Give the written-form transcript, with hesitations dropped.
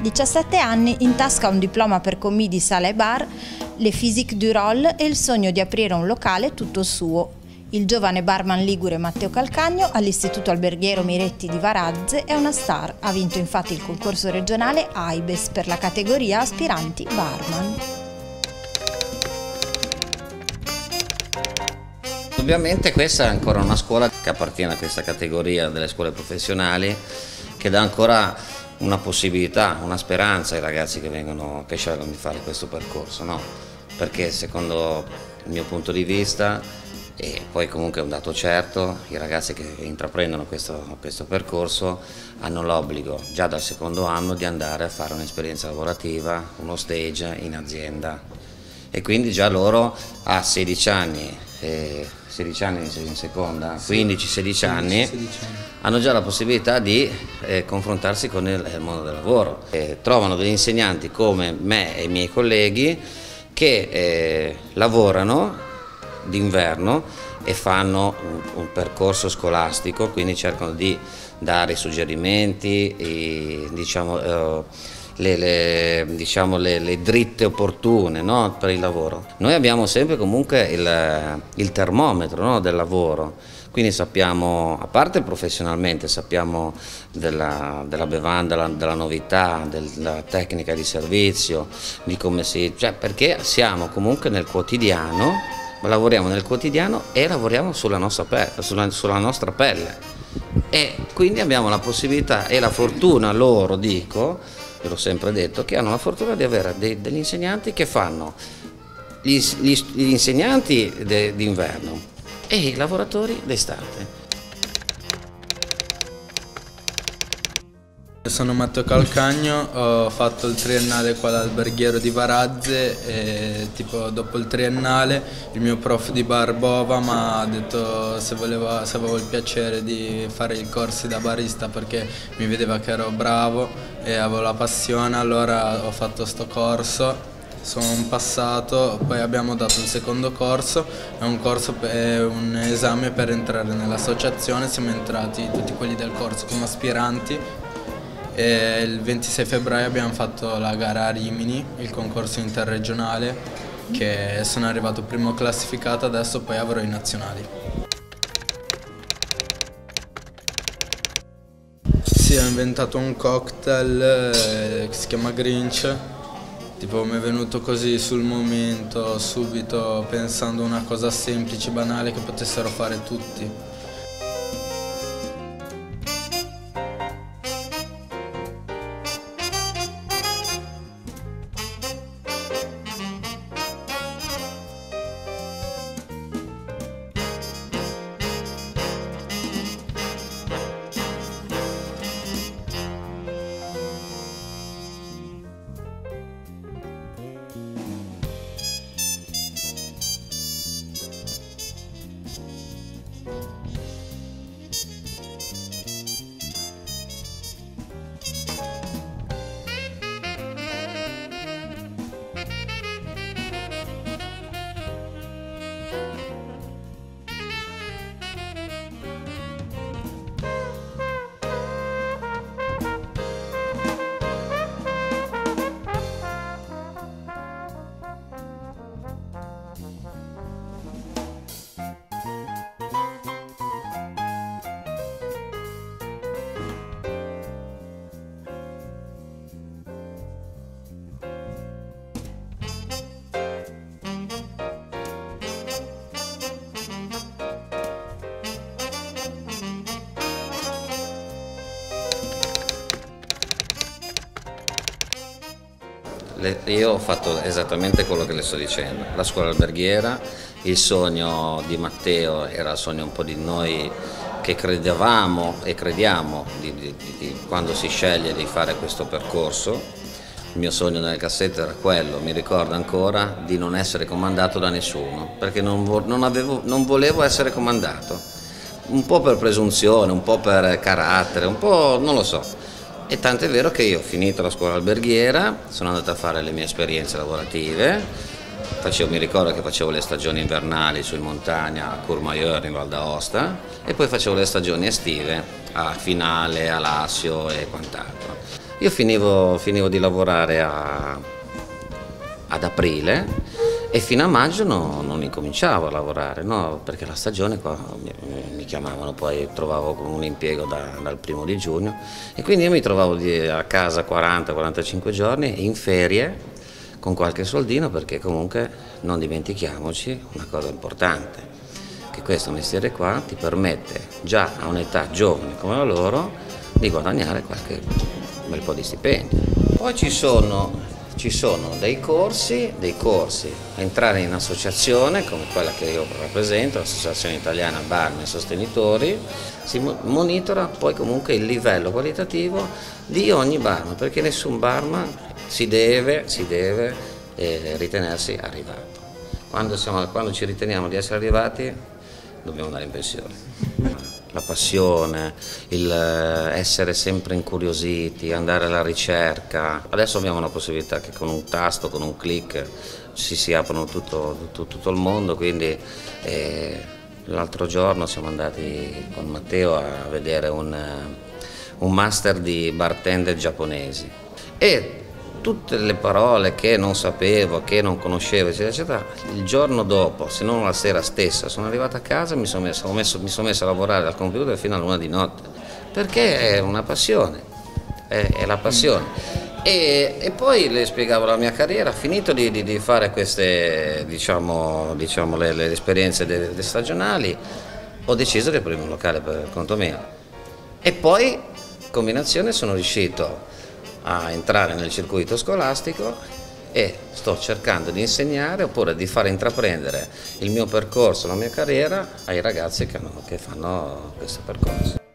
17 anni, in tasca un diploma per commis di sala e bar, le physique du roll e il sogno di aprire un locale tutto suo. Il giovane barman ligure Matteo Calcagno all'Istituto Alberghiero Miretti di Varazze è una star, ha vinto infatti il concorso regionale AIBES per la categoria aspiranti barman. Ovviamente questa è ancora una scuola che appartiene a questa categoria delle scuole professionali, che dà ancora una possibilità, una speranza ai ragazzi che scelgono di fare questo percorso, no? Perché secondo il mio punto di vista, e poi comunque è un dato certo, i ragazzi che intraprendono questo percorso hanno l'obbligo già dal secondo anno di andare a fare un'esperienza lavorativa, uno stage in azienda, e quindi già loro a 16 anni in seconda, 15-16 anni hanno già la possibilità di confrontarsi con il mondo del lavoro. Trovano degli insegnanti come me e i miei colleghi che lavorano d'inverno e fanno un percorso scolastico, quindi cercano di dare suggerimenti, le dritte opportune, no, per il lavoro. Noi abbiamo sempre comunque il termometro, no, del lavoro, quindi sappiamo, a parte professionalmente, sappiamo della bevanda, della novità, della tecnica di servizio, di come si, cioè, perché siamo comunque nel quotidiano. Lavoriamo nel quotidiano e lavoriamo sulla nostra pelle, e quindi abbiamo la possibilità e la fortuna, loro dico, ve l'ho sempre detto, che hanno la fortuna di avere degli insegnanti che fanno gli insegnanti d'inverno e i lavoratori d'estate. Sono Matteo Calcagno, ho fatto il triennale qua all'alberghiero di Varazze e tipo dopo il triennale il mio prof di bar Bova mi ha detto se avevo il piacere di fare i corsi da barista, perché mi vedeva che ero bravo e avevo la passione, allora ho fatto sto corso. Sono passato, poi abbiamo dato il secondo corso, è un esame per entrare nell'associazione, siamo entrati tutti quelli del corso come aspiranti. E il 26 febbraio abbiamo fatto la gara a Rimini, il concorso interregionale, che sono arrivato primo classificato, adesso poi avrò i nazionali. Sì, ho inventato un cocktail che si chiama Grinch, tipo mi è venuto così sul momento, subito, pensando una cosa semplice, banale, che potessero fare tutti. Io ho fatto esattamente quello che le sto dicendo, la scuola alberghiera, il sogno di Matteo era il sogno un po' di noi che credevamo e crediamo quando si sceglie di fare questo percorso. Il mio sogno nel cassetto era quello, mi ricordo ancora, di non essere comandato da nessuno, perché non volevo essere comandato, un po' per presunzione, un po' per carattere, un po' non lo so. E tant'è vero che io ho finito la scuola alberghiera, sono andato a fare le mie esperienze lavorative, mi ricordo che facevo le stagioni invernali su in montagna, a Courmayeur in Val d'Aosta, e poi facevo le stagioni estive a Finale, a Lassio e quant'altro. Io finivo di lavorare ad aprile e fino a maggio non incominciavo a lavorare, no? Perché la stagione qua mi chiamavano, poi trovavo un impiego dal 1° di giugno e quindi io mi trovavo a casa 40-45 giorni in ferie con qualche soldino, perché comunque non dimentichiamoci una cosa importante, che questo mestiere qua ti permette già a un'età giovane come la loro di guadagnare qualche bel po' di stipendio. Poi ci sono dei corsi, entrare in associazione come quella che io rappresento, l'Associazione Italiana Barmen Sostenitori, si monitora poi comunque il livello qualitativo di ogni barman, perché nessun barman si deve ritenersi arrivato. Quando ci riteniamo di essere arrivati dobbiamo andare in pensione. La passione, il essere sempre incuriositi, andare alla ricerca. Adesso abbiamo una possibilità che con un tasto, con un click si aprono tutto il mondo, quindi l'altro giorno siamo andati con Matteo a vedere un master di bartender giapponesi e tutte le parole che non sapevo, che non conoscevo, eccetera, eccetera, il giorno dopo, se non la sera stessa, sono arrivato a casa e mi sono messo a lavorare al computer fino all'1 di notte, perché è una passione, è la passione. E poi le spiegavo la mia carriera, finito di fare queste, diciamo le esperienze stagionali, ho deciso di aprire un locale per conto mio. E poi, in combinazione, sono riuscito a entrare nel circuito scolastico e sto cercando di insegnare oppure di far intraprendere il mio percorso, la mia carriera ai ragazzi che fanno questo percorso.